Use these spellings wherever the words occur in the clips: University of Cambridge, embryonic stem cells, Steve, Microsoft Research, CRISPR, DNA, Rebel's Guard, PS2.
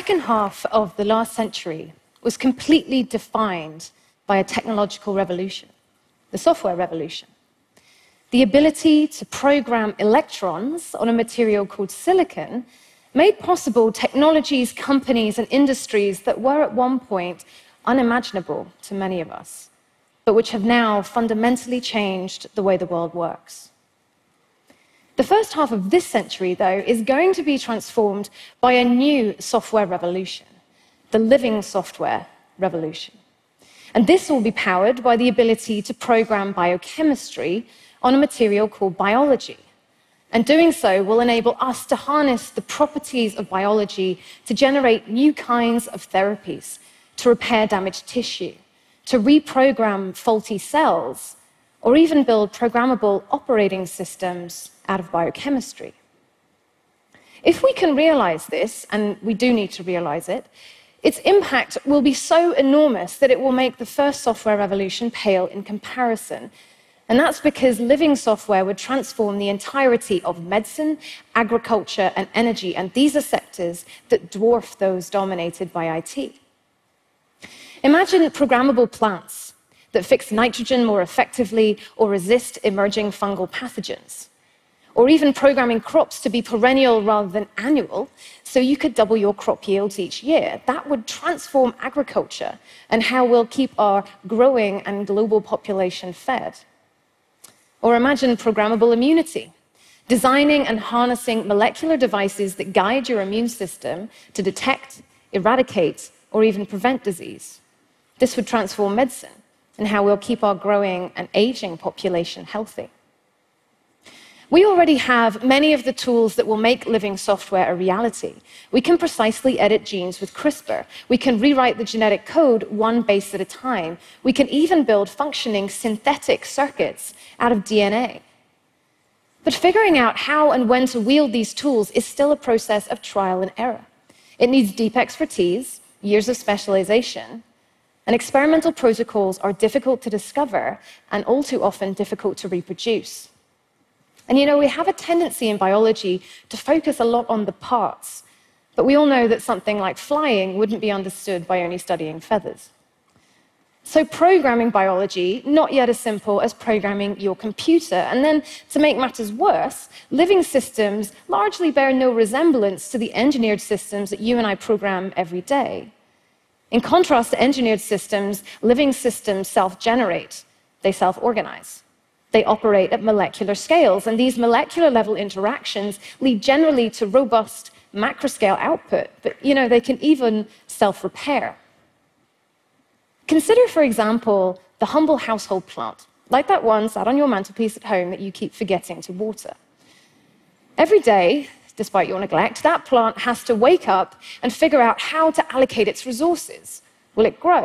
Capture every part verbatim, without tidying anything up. second half of the last century was completely defined by a technological revolution, the software revolution. The ability to program electrons on a material called silicon made possible technologies, companies, and industries that were at one point unimaginable to many of us, but which have now fundamentally changed the way the world works. The first half of this century, though, is going to be transformed by a new software revolution, the living software revolution. And this will be powered by the ability to program biochemistry on a material called biology. And doing so will enable us to harness the properties of biology to generate new kinds of therapies, to repair damaged tissue, to reprogram faulty cells, or even build programmable operating systems out of biochemistry. If we can realize this, and we do need to realize it, its impact will be so enormous that it will make the first software revolution pale in comparison. And that's because living software would transform the entirety of medicine, agriculture, and energy, and these are sectors that dwarf those dominated by I T. Imagine programmable plants that fix nitrogen more effectively or resist emerging fungal pathogens, or even programming crops to be perennial rather than annual, so you could double your crop yields each year. That would transform agriculture and how we'll keep our growing and global population fed. Or imagine programmable immunity, designing and harnessing molecular devices that guide your immune system to detect, eradicate, or even prevent disease. This would transform medicine and how we'll keep our growing and aging population healthy. We already have many of the tools that will make living software a reality. We can precisely edit genes with CRISPR. We can rewrite the genetic code one base at a time. We can even build functioning synthetic circuits out of D N A. But figuring out how and when to wield these tools is still a process of trial and error. It needs deep expertise, years of specialization, and experimental protocols are difficult to discover and all too often difficult to reproduce. And you know, we have a tendency in biology to focus a lot on the parts, but we all know that something like flying wouldn't be understood by only studying feathers. So programming biology, not yet as simple as programming your computer. And then, to make matters worse, living systems largely bear no resemblance to the engineered systems that you and I program every day. In contrast to engineered systems, living systems self-generate, they self-organize. They operate at molecular scales, and these molecular-level interactions lead generally to robust macroscale output, but, you know, they can even self-repair. Consider, for example, the humble household plant, like that one sat on your mantelpiece at home that you keep forgetting to water. Every day, despite your neglect, that plant has to wake up and figure out how to allocate its resources. Will it grow,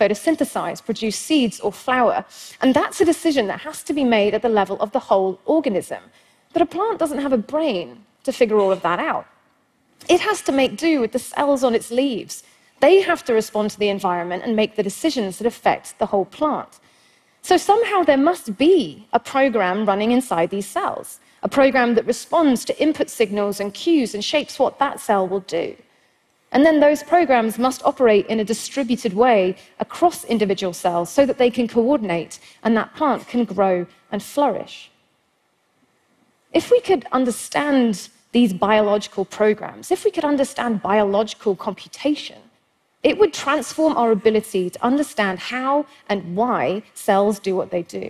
photosynthesize, produce seeds or flower? And that's a decision that has to be made at the level of the whole organism. But a plant doesn't have a brain to figure all of that out. It has to make do with the cells on its leaves. They have to respond to the environment and make the decisions that affect the whole plant. So somehow there must be a program running inside these cells, a program that responds to input signals and cues and shapes what that cell will do. And then those programs must operate in a distributed way across individual cells so that they can coordinate and that plant can grow and flourish. If we could understand these biological programs, if we could understand biological computation, it would transform our ability to understand how and why cells do what they do.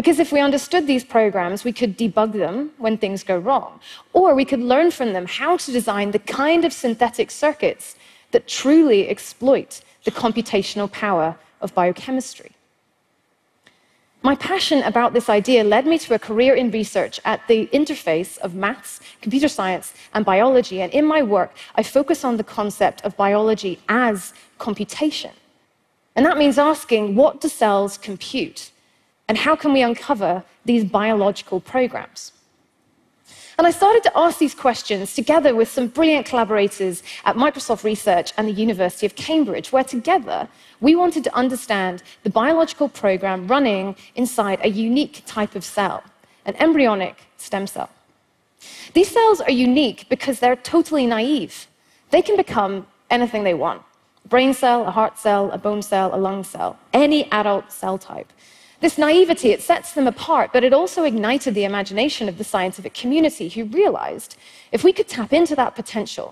Because if we understood these programs, we could debug them when things go wrong, or we could learn from them how to design the kind of synthetic circuits that truly exploit the computational power of biochemistry. My passion about this idea led me to a career in research at the interface of maths, computer science, and biology, and in my work, I focus on the concept of biology as computation. And that means asking, what do cells compute? And how can we uncover these biological programs? And I started to ask these questions together with some brilliant collaborators at Microsoft Research and the University of Cambridge, where together we wanted to understand the biological program running inside a unique type of cell, an embryonic stem cell. These cells are unique because they're totally naive. they can become anything they want. A brain cell, a heart cell, a bone cell, a lung cell, any adult cell type. This naivety, it sets them apart, but it also ignited the imagination of the scientific community, who realized if we could tap into that potential,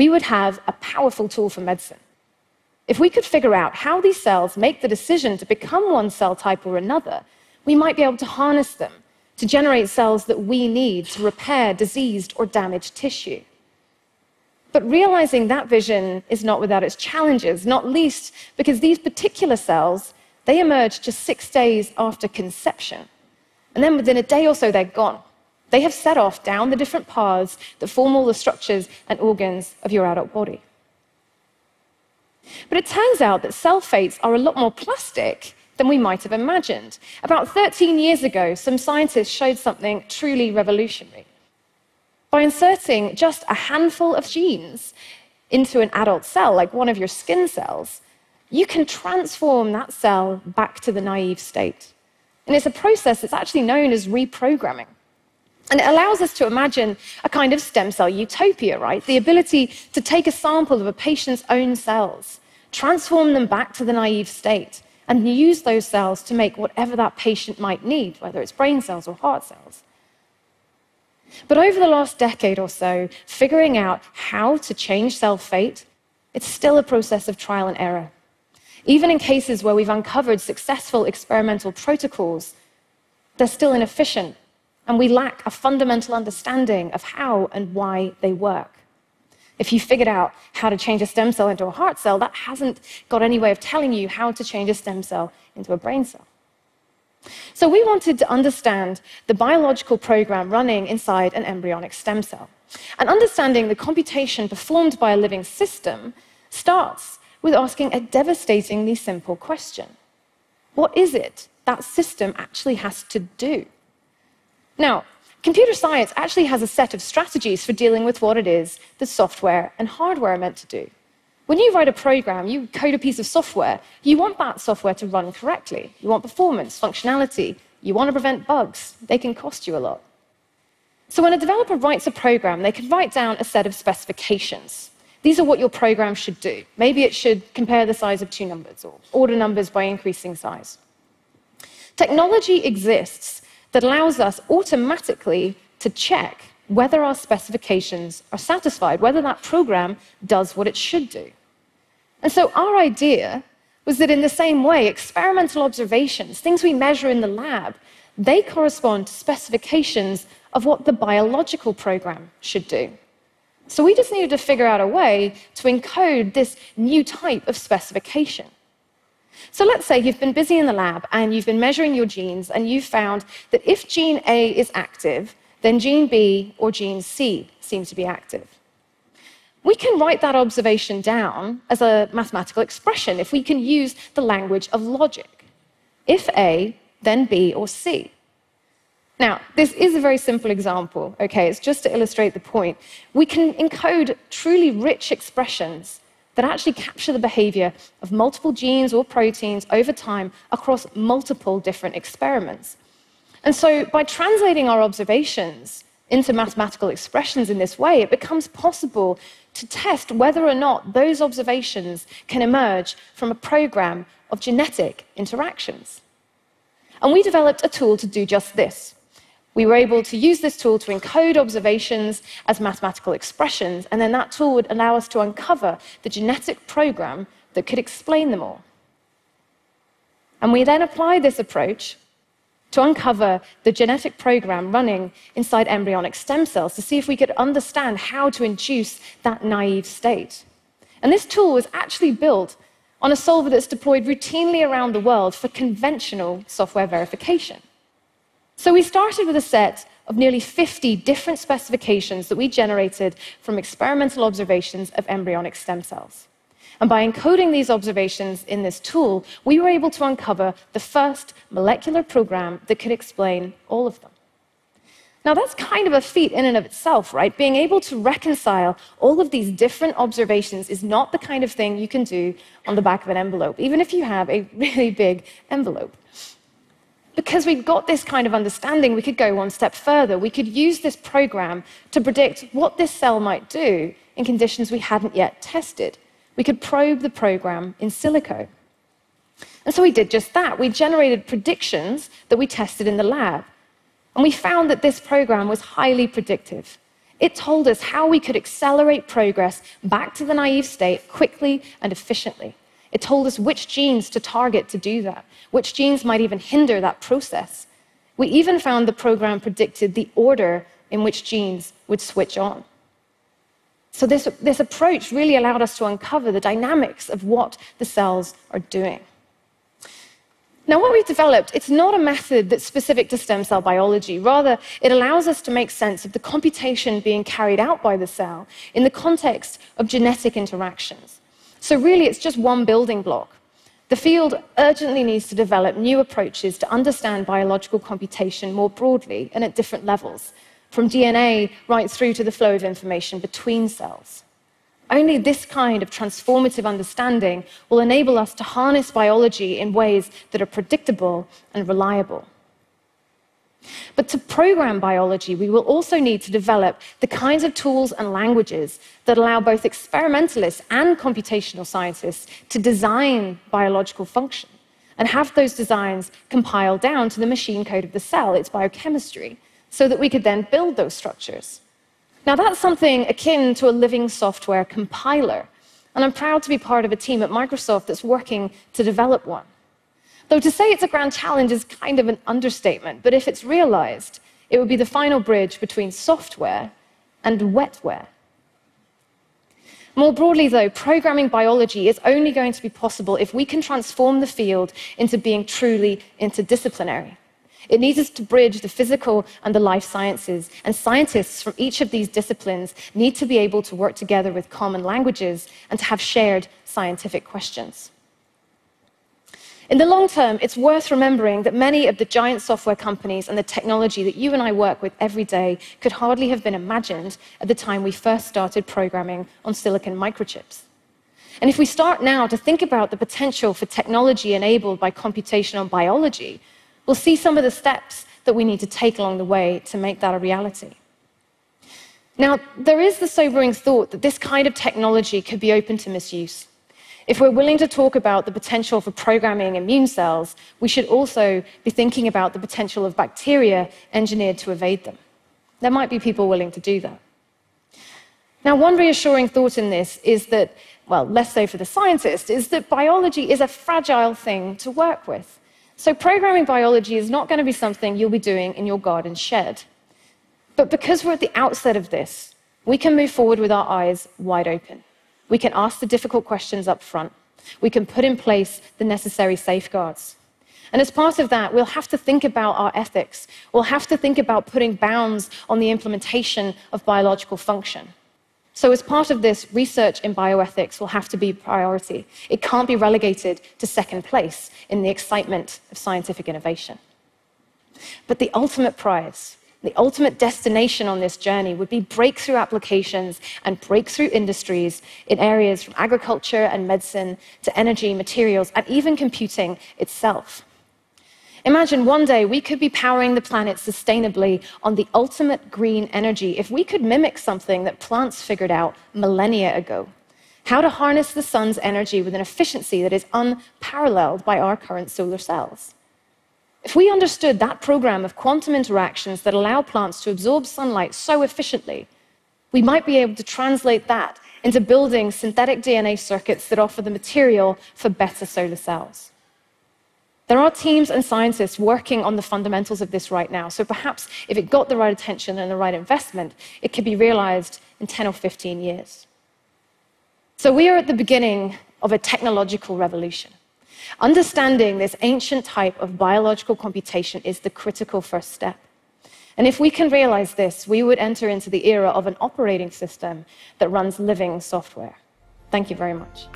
we would have a powerful tool for medicine. If we could figure out how these cells make the decision to become one cell type or another, we might be able to harness them to generate cells that we need to repair diseased or damaged tissue. But realizing that vision is not without its challenges, not least because these particular cells, they emerge just six days after conception. And then within a day or so, they're gone. They have set off down the different paths that form all the structures and organs of your adult body. But it turns out that cell fates are a lot more plastic than we might have imagined. About thirteen years ago, some scientists showed something truly revolutionary. By inserting just a handful of genes into an adult cell, like one of your skin cells, you can transform that cell back to the naive state. And it's a process that's actually known as reprogramming. And it allows us to imagine a kind of stem cell utopia, right? The ability to take a sample of a patient's own cells, transform them back to the naive state, and use those cells to make whatever that patient might need, whether it's brain cells or heart cells. But over the last decade or so, figuring out how to change cell fate, it's still a process of trial and error. Even in cases where we've uncovered successful experimental protocols, they're still inefficient, and we lack a fundamental understanding of how and why they work. If you figured out how to change a stem cell into a heart cell, that hasn't got any way of telling you how to change a stem cell into a brain cell. So we wanted to understand the biological program running inside an embryonic stem cell. And understanding the computation performed by a living system starts with asking a devastatingly simple question. What is it that system actually has to do? Now, computer science actually has a set of strategies for dealing with what it is that software and hardware are meant to do. When you write a program, you code a piece of software, you want that software to run correctly. You want performance, functionality. You want to prevent bugs. They can cost you a lot. So when a developer writes a program, they can write down a set of specifications. These are what your program should do. Maybe it should compare the size of two numbers or order numbers by increasing size. Technology exists that allows us automatically to check whether our specifications are satisfied, whether that program does what it should do. And so our idea was that in the same way, experimental observations, things we measure in the lab, they correspond to specifications of what the biological program should do. So we just needed to figure out a way to encode this new type of specification. So let's say you've been busy in the lab and you've been measuring your genes and you've found that if gene A is active, then gene B or gene C seems to be active. We can write that observation down as a mathematical expression if we can use the language of logic. If A, then B or C. Now, this is a very simple example, okay? It's just to illustrate the point. We can encode truly rich expressions that actually capture the behavior of multiple genes or proteins over time across multiple different experiments. And so by translating our observations into mathematical expressions in this way, it becomes possible to test whether or not those observations can emerge from a program of genetic interactions. And we developed a tool to do just this. We were able to use this tool to encode observations as mathematical expressions, and then that tool would allow us to uncover the genetic program that could explain them all. And we then applied this approach to uncover the genetic program running inside embryonic stem cells to see if we could understand how to induce that naive state. And this tool was actually built on a solver that's deployed routinely around the world for conventional software verification. So we started with a set of nearly fifty different specifications that we generated from experimental observations of embryonic stem cells. And by encoding these observations in this tool, we were able to uncover the first molecular program that could explain all of them. Now, that's kind of a feat in and of itself, right? Being able to reconcile all of these different observations is not the kind of thing you can do on the back of an envelope, even if you have a really big envelope. Because we've got this kind of understanding, we could go one step further. We could use this program to predict what this cell might do in conditions we hadn't yet tested. We could probe the program in silico. And so we did just that. We generated predictions that we tested in the lab. And we found that this program was highly predictive. It told us how we could accelerate progress back to the naive state quickly and efficiently. It told us which genes to target to do that, which genes might even hinder that process. We even found the program predicted the order in which genes would switch on. So this, this approach really allowed us to uncover the dynamics of what the cells are doing. Now, what we've developed, it's not a method that's specific to stem cell biology. Rather, it allows us to make sense of the computation being carried out by the cell in the context of genetic interactions. So really, it's just one building block. The field urgently needs to develop new approaches to understand biological computation more broadly and at different levels, from D N A right through to the flow of information between cells. Only this kind of transformative understanding will enable us to harness biology in ways that are predictable and reliable. But to program biology, we will also need to develop the kinds of tools and languages that allow both experimentalists and computational scientists to design biological function and have those designs compiled down to the machine code of the cell, its biochemistry, so that we could then build those structures. Now, that's something akin to a living software compiler, and I'm proud to be part of a team at Microsoft that's working to develop one. Though to say it's a grand challenge is kind of an understatement, but if it's realized, it would be the final bridge between software and wetware. More broadly, though, programming biology is only going to be possible if we can transform the field into being truly interdisciplinary. It needs us to bridge the physical and the life sciences, and scientists from each of these disciplines need to be able to work together with common languages and to have shared scientific questions. In the long term, it's worth remembering that many of the giant software companies and the technology that you and I work with every day could hardly have been imagined at the time we first started programming on silicon microchips. And if we start now to think about the potential for technology enabled by computational biology, we'll see some of the steps that we need to take along the way to make that a reality. Now, there is the sobering thought that this kind of technology could be open to misuse. If we're willing to talk about the potential for programming immune cells, we should also be thinking about the potential of bacteria engineered to evade them. There might be people willing to do that. Now, one reassuring thought in this is that, well, less so for the scientist, is that biology is a fragile thing to work with. So programming biology is not going to be something you'll be doing in your garden shed. But because we're at the outset of this, we can move forward with our eyes wide open. We can ask the difficult questions up front. We can put in place the necessary safeguards. And as part of that, we'll have to think about our ethics. We'll have to think about putting bounds on the implementation of biological function. So as part of this, research in bioethics will have to be a priority. It can't be relegated to second place in the excitement of scientific innovation. But the ultimate prize, the ultimate destination on this journey would be breakthrough applications and breakthrough industries in areas from agriculture and medicine to energy, materials, and even computing itself. Imagine one day we could be powering the planet sustainably on the ultimate green energy if we could mimic something that plants figured out millennia ago, how to harness the sun's energy with an efficiency that is unparalleled by our current solar cells. If we understood that program of quantum interactions that allow plants to absorb sunlight so efficiently, we might be able to translate that into building synthetic D N A circuits that offer the material for better solar cells. There are teams and scientists working on the fundamentals of this right now, so perhaps if it got the right attention and the right investment, it could be realized in ten or fifteen years. So we are at the beginning of a technological revolution. Understanding this ancient type of biological computation is the critical first step. And if we can realize this, we would enter into the era of an operating system that runs living software. Thank you very much.